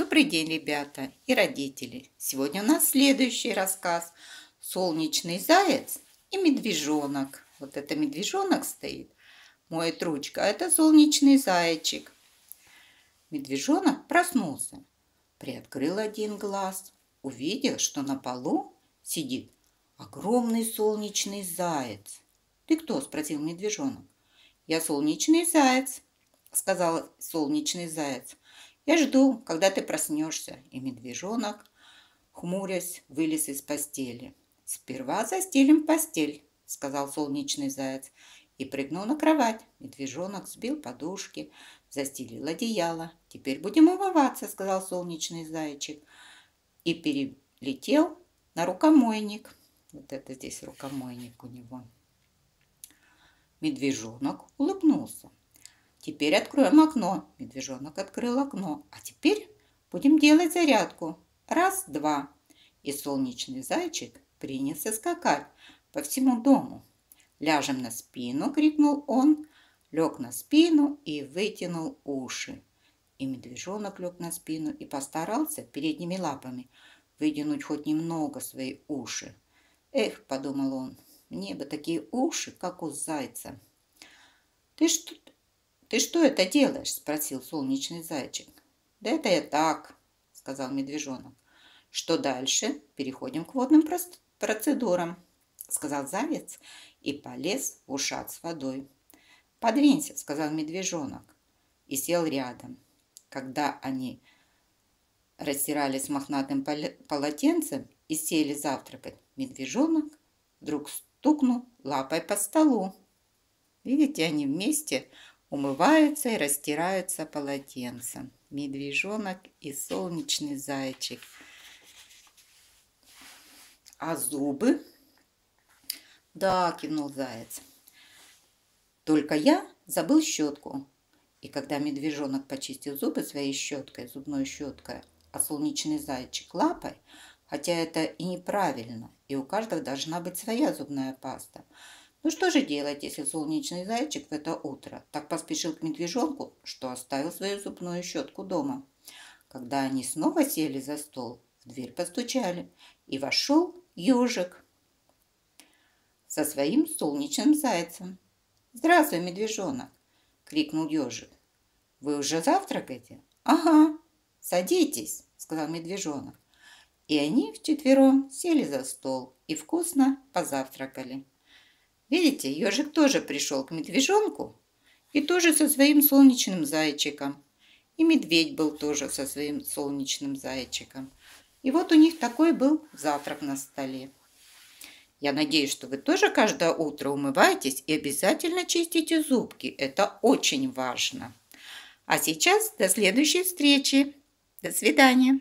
Добрый день, ребята и родители! Сегодня у нас следующий рассказ «Солнечный заяц и медвежонок». Вот это медвежонок стоит, моет ручка, а это солнечный зайчик. Медвежонок проснулся, приоткрыл один глаз, увидел, что на полу сидит огромный солнечный заяц. «Ты кто?» – спросил медвежонок. «Я солнечный заяц», – сказал солнечный заяц. «Я жду, когда ты проснешься». И медвежонок, хмурясь, вылез из постели. «Сперва застелим постель», – сказал солнечный заяц. И прыгнул на кровать. Медвежонок сбил подушки, застелил одеяло. «Теперь будем умываться», – сказал солнечный зайчик. И перелетел на рукомойник. Вот это здесь рукомойник у него. Медвежонок улыбнулся. «Теперь откроем окно». Медвежонок открыл окно. «А теперь будем делать зарядку. Раз, два». И солнечный зайчик принялся скакать по всему дому. «Ляжем на спину», – крикнул он. Лег на спину и вытянул уши. И медвежонок лег на спину и постарался передними лапами выдвинуть хоть немного свои уши. «Эх», – подумал он, – «мне бы такие уши, как у зайца». «Ты что это делаешь?» – спросил солнечный зайчик. «Да это я так», – сказал медвежонок. «Что дальше? Переходим к водным процедурам», – сказал заяц и полез в ушат с водой. «Подвинься», – сказал медвежонок и сел рядом. Когда они растирались мохнатым полотенцем и сели завтракать, медвежонок вдруг стукнул лапой по столу. Видите, они вместе умываются и растираются полотенцем. Медвежонок и солнечный зайчик. «А зубы?» «Да», – кивнул заяц. «Только я забыл щетку». И когда медвежонок почистил зубы своей щеткой, зубной щеткой, а солнечный зайчик лапой, хотя это и неправильно, и у каждого должна быть своя зубная паста. Ну что же делать, если солнечный зайчик в это утро так поспешил к медвежонку, что оставил свою зубную щетку дома? Когда они снова сели за стол, в дверь постучали, и вошел ежик со своим солнечным зайцем. «Здравствуй, медвежонок!» – крикнул ежик. «Вы уже завтракаете?» «Ага, садитесь!» – сказал медвежонок. И они вчетвером сели за стол и вкусно позавтракали. Видите, ежик тоже пришел к медвежонку и тоже со своим солнечным зайчиком. И медведь был тоже со своим солнечным зайчиком. И вот у них такой был завтрак на столе. Я надеюсь, что вы тоже каждое утро умываетесь и обязательно чистите зубки. Это очень важно. А сейчас до следующей встречи. До свидания.